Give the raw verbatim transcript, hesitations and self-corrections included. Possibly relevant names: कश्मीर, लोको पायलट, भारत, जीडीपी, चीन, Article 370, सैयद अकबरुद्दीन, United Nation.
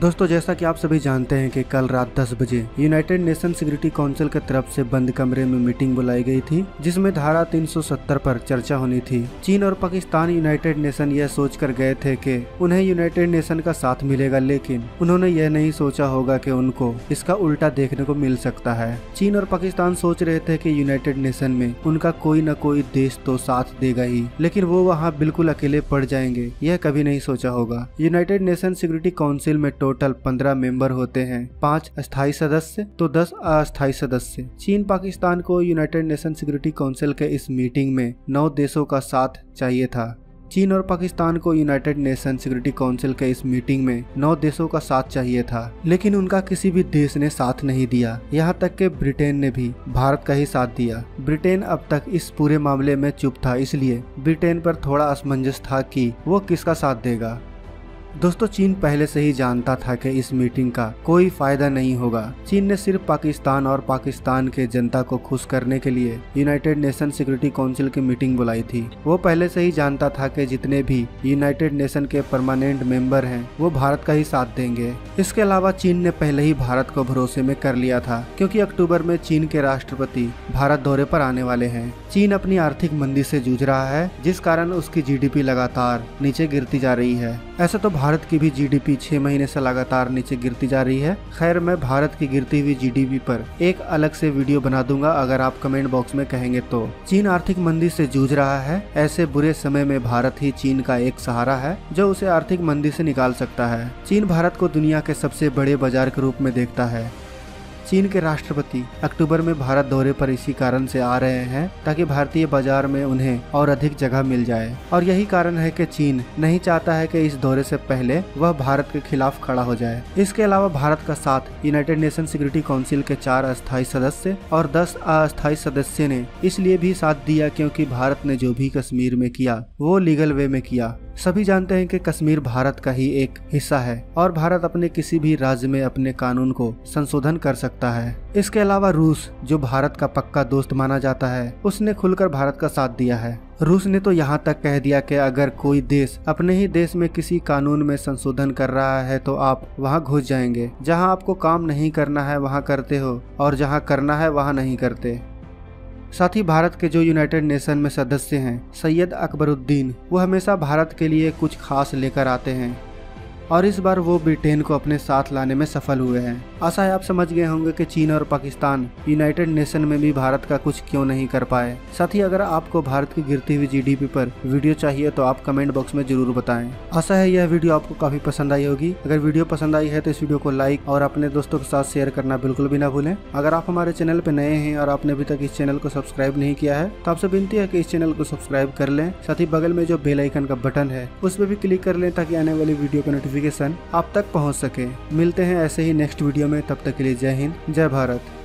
दोस्तों जैसा कि आप सभी जानते हैं कि कल रात दस बजे यूनाइटेड नेशन सिक्योरिटी काउंसिल की तरफ से बंद कमरे में मीटिंग बुलाई गई थी, जिसमें धारा तीन सौ सत्तर पर चर्चा होनी थी। चीन और पाकिस्तान यूनाइटेड नेशन यह सोच कर गए थे कि उन्हें यूनाइटेड नेशन का साथ मिलेगा, लेकिन उन्होंने यह नहीं सोचा होगा कि उनको इसका उल्टा देखने को मिल सकता है। चीन और पाकिस्तान सोच रहे थे कि यूनाइटेड नेशन में उनका कोई न कोई देश तो साथ देगा ही, लेकिन वो वहाँ बिल्कुल अकेले पड़ जाएंगे यह कभी नहीं सोचा होगा। यूनाइटेड नेशन सिक्योरिटी काउंसिल में टोटल पंद्रह मेंबर होते हैं, पांच स्थायी सदस्य तो दस अस्थायी सदस्य। चीन पाकिस्तान को यूनाइटेड नेशन सिक्योरिटी काउंसिल के इस मीटिंग में नौ देशों का साथ चाहिए था। चीन और पाकिस्तान को यूनाइटेड नेशन सिक्योरिटी काउंसिल के इस मीटिंग में नौ देशों का साथ चाहिए था, लेकिन उनका किसी भी देश ने साथ नहीं दिया। यहाँ तक कि ब्रिटेन ने भी भारत का ही साथ दिया। ब्रिटेन अब तक इस पूरे मामले में चुप था, इसलिए ब्रिटेन पर थोड़ा असमंजस था कि वो किसका साथ देगा। दोस्तों चीन पहले से ही जानता था कि इस मीटिंग का कोई फायदा नहीं होगा। चीन ने सिर्फ पाकिस्तान और पाकिस्तान के जनता को खुश करने के लिए यूनाइटेड नेशन सिक्योरिटी काउंसिल की मीटिंग बुलाई थी। वो पहले से ही जानता था कि जितने भी यूनाइटेड नेशन के परमानेंट मेंबर हैं वो भारत का ही साथ देंगे। इसके अलावा चीन ने पहले ही भारत को भरोसे में कर लिया था, क्योंकि अक्टूबर में चीन के राष्ट्रपति भारत दौरे पर आने वाले हैं। चीन अपनी आर्थिक मंदी से जूझ रहा है, जिस कारण उसकी जीडीपी लगातार नीचे गिरती जा रही है। ऐसा तो भारत की भी जीडीपी छह महीने से लगातार नीचे गिरती जा रही है। खैर, मैं भारत की गिरती हुई जीडीपी पर एक अलग से वीडियो बना दूंगा, अगर आप कमेंट बॉक्स में कहेंगे तो। चीन आर्थिक मंदी से जूझ रहा है। ऐसे बुरे समय में भारत ही चीन का एक सहारा है जो उसे आर्थिक मंदी से निकाल सकता है। चीन भारत को दुनिया के सबसे बड़े बाजार के रूप में देखता है। चीन के राष्ट्रपति अक्टूबर में भारत दौरे पर इसी कारण से आ रहे हैं, ताकि भारतीय बाजार में उन्हें और अधिक जगह मिल जाए। और यही कारण है कि चीन नहीं चाहता है कि इस दौरे से पहले वह भारत के खिलाफ खड़ा हो जाए। इसके अलावा भारत का साथ यूनाइटेड नेशन सिक्योरिटी काउंसिल के चार अस्थायी सदस्य और दस अस्थायी सदस्य ने इसलिए भी साथ दिया, क्योंकि भारत ने जो भी कश्मीर में किया वो लीगल वे में किया। सभी जानते हैं कि कश्मीर भारत का ही एक हिस्सा है और भारत अपने किसी भी राज्य में अपने कानून को संशोधन कर सकता है। इसके अलावा रूस, जो भारत का पक्का दोस्त माना जाता है, उसने खुलकर भारत का साथ दिया है। रूस ने तो यहाँ तक कह दिया कि अगर कोई देश अपने ही देश में किसी कानून में संशोधन कर रहा है तो आप वहाँ घुस जाएंगे, जहाँ आपको काम नहीं करना है वहाँ करते हो और जहाँ करना है वहाँ नहीं करते। साथ ही भारत के जो यूनाइटेड नेशन में सदस्य हैं, सैयद अकबरुद्दीन, वो हमेशा भारत के लिए कुछ खास लेकर आते हैं और इस बार वो ब्रिटेन को अपने साथ लाने में सफल हुए हैं। आशा है आप समझ गए होंगे कि चीन और पाकिस्तान यूनाइटेड नेशन में भी भारत का कुछ क्यों नहीं कर पाए। साथ ही अगर आपको भारत की गिरती हुई जीडीपी पर वीडियो चाहिए तो आप कमेंट बॉक्स में जरूर बताएं। आशा है यह वीडियो आपको काफी पसंद आई होगी। अगर वीडियो पसंद आई है तो इस वीडियो को लाइक और अपने दोस्तों के साथ शेयर करना बिल्कुल भी ना भूलें। अगर आप हमारे चैनल पर नए हैं और आपने अभी तक इस चैनल को सब्सक्राइब नहीं किया है तो आपसे विनती है कि इस चैनल को सब्सक्राइब कर लें। साथ ही बगल में जो बेल आइकन का बटन है उस पर भी क्लिक कर लें, ताकि आने वाली वीडियो का नोटिफिकेशन आप तक पहुंच सके। मिलते हैं ऐसे ही नेक्स्ट वीडियो में, तब तक के लिए जय हिंद, जय भारत।